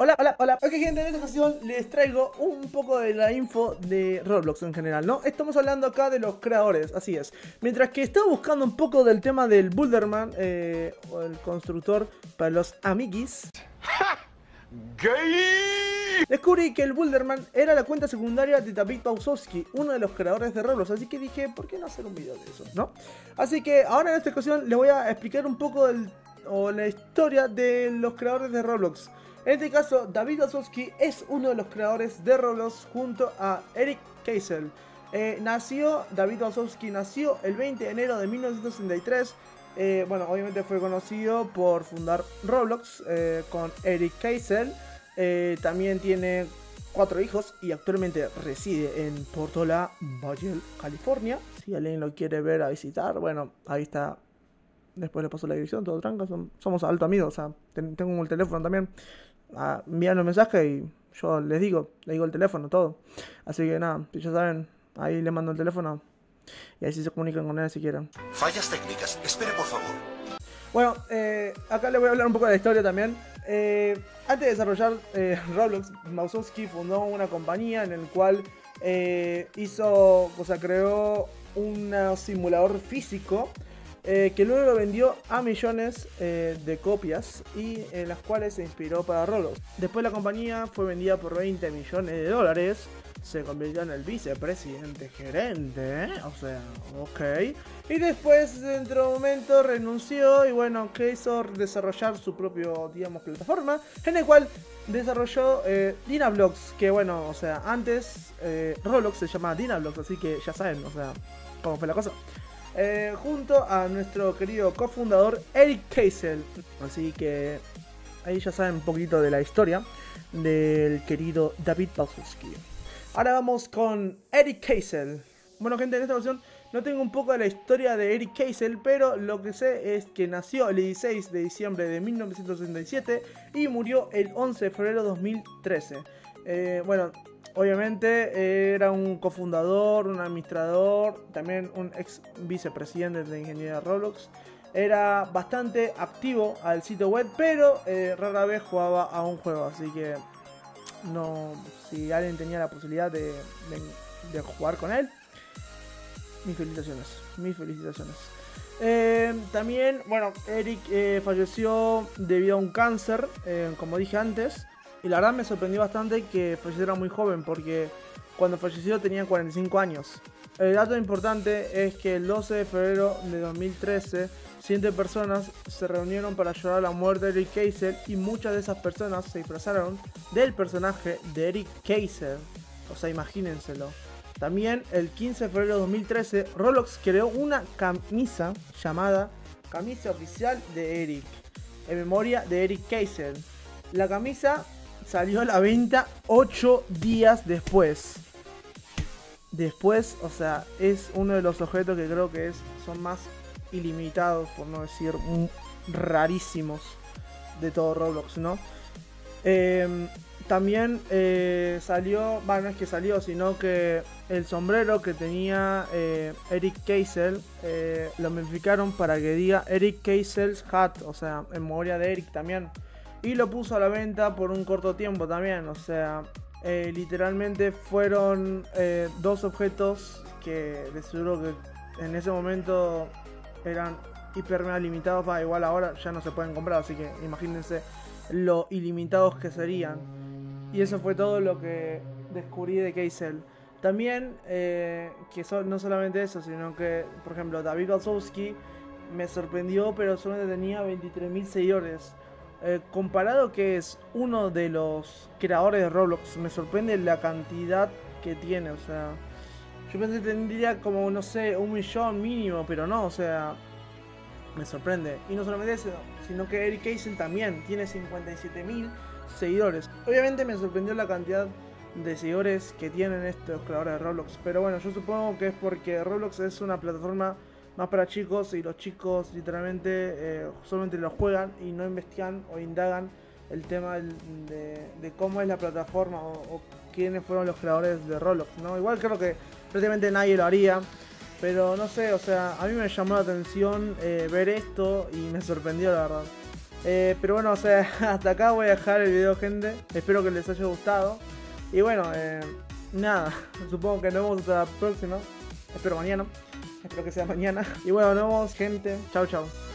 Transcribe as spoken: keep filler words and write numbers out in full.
Hola, hola, hola. Ok, gente, en esta ocasión les traigo un poco de la info de Roblox en general, ¿no? Estamos hablando acá de los creadores, así es. Mientras que estaba buscando un poco del tema del Builderman, eh, o el constructor para los amiguis. ¡Gay! Descubrí que el Builderman era la cuenta secundaria de David Baszucki, uno de los creadores de Roblox, así que dije, ¿por qué no hacer un video de eso, no? Así que ahora en esta ocasión les voy a explicar un poco del, o la historia de los creadores de Roblox. En este caso, David Osowski es uno de los creadores de Roblox junto a Erik Cassel. Eh, nació, David Osowski nació el veinte de enero de mil novecientos sesenta y tres. Eh, bueno, obviamente fue conocido por fundar Roblox eh, con Erik Cassel. Eh, también tiene cuatro hijos y actualmente reside en Portola Valley, California. Si alguien lo quiere ver a visitar, bueno, ahí está. Después le paso la dirección, todo tranca. Son, somos alto amigos, o sea, ten, tengo el teléfono también. Ah, envían los mensajes y yo les digo, les digo el teléfono, todo. Así que nada, si ya saben, ahí le mando el teléfono y así se comunican con él si quieren. Fallas técnicas, espere por favor. Bueno, eh, acá les voy a hablar un poco de la historia también. Eh, antes de desarrollar eh, Roblox, Baszucki fundó una compañía en el cual eh, hizo, o sea, creó un simulador físico. Eh, que luego lo vendió a millones eh, de copias y en eh, las cuales se inspiró para Roblox. Después la compañía fue vendida por veinte millones de dólares, se convirtió en el vicepresidente gerente, ¿eh? O sea, ok. Y después dentro de un momento renunció y bueno, quiso desarrollar su propio, digamos, plataforma en el cual desarrolló eh, Dynablocks, que bueno, o sea, antes eh, Roblox se llamaba Dynablocks, así que ya saben, o sea, cómo fue la cosa. Eh, junto a nuestro querido cofundador Erik Cassel. Así que ahí ya saben un poquito de la historia del querido David Baszucki. Ahora vamos con Erik Cassel. Bueno, gente, en esta ocasión no tengo un poco de la historia de Erik Cassel, pero lo que sé es que nació el dieciséis de diciembre de mil novecientos sesenta y siete y murió el once de febrero de dos mil trece. Eh, bueno, obviamente era un cofundador, un administrador, también un ex vicepresidente de ingeniería de Roblox. Era bastante activo al sitio web, pero eh, rara vez jugaba a un juego. Así que no, si alguien tenía la posibilidad de, de, de jugar con él, mis felicitaciones, mis felicitaciones. Eh, también, bueno, Erik eh, falleció debido a un cáncer, eh, como dije antes. Y la verdad me sorprendió bastante que falleciera muy joven, porque cuando falleció tenía cuarenta y cinco años. El dato importante es que el doce de febrero de dos mil trece, cien personas se reunieron para llorar la muerte de Erik Cassel y muchas de esas personas se disfrazaron del personaje de Erik Cassel. O sea, imagínenselo. También el quince de febrero de dos mil trece, Roblox creó una camisa llamada Camisa Oficial de Erik, en memoria de Erik Cassel. La camisa salió a la venta ocho días después. Después, o sea, es uno de los objetos que creo que es, son más ilimitados, por no decir rarísimos, de todo Roblox, ¿no? Eh, también eh, salió, bueno, no es que salió, sino que el sombrero que tenía eh, Erik Cassel eh, lo modificaron para que diga Erik Cassel's Hat, o sea, en memoria de Erik también. Y lo puso a la venta por un corto tiempo también, o sea, eh, literalmente fueron eh, dos objetos que de seguro que en ese momento eran hiper mega limitados, va, igual ahora ya no se pueden comprar, así que imagínense lo ilimitados que serían. Y eso fue todo lo que descubrí de Cassel. También, eh, que so no solamente eso, sino que, por ejemplo, David Osowski me sorprendió, pero solamente tenía veintitrés mil seguidores. Eh, comparado que es uno de los creadores de Roblox, me sorprende la cantidad que tiene, o sea, yo pensé que tendría como, no sé, un millón mínimo, pero no, o sea, me sorprende. Y no solamente eso, sino que Erik Cassel también tiene cincuenta y siete mil seguidores. Obviamente me sorprendió la cantidad de seguidores que tienen estos creadores de Roblox, pero bueno, yo supongo que es porque Roblox es una plataforma más para chicos y los chicos literalmente eh, solamente lo juegan y no investigan o indagan el tema de, de cómo es la plataforma o, o quiénes fueron los creadores de Roblox, ¿no? Igual creo que prácticamente nadie lo haría, pero no sé, o sea, a mí me llamó la atención eh, ver esto y me sorprendió la verdad. Eh, pero bueno, o sea, hasta acá voy a dejar el video, gente. Espero que les haya gustado. Y bueno, eh, nada, supongo que nos vemos hasta la próxima. Espero mañana. Espero que sea mañana. Y bueno, nos vemos, gente. Chau, chau.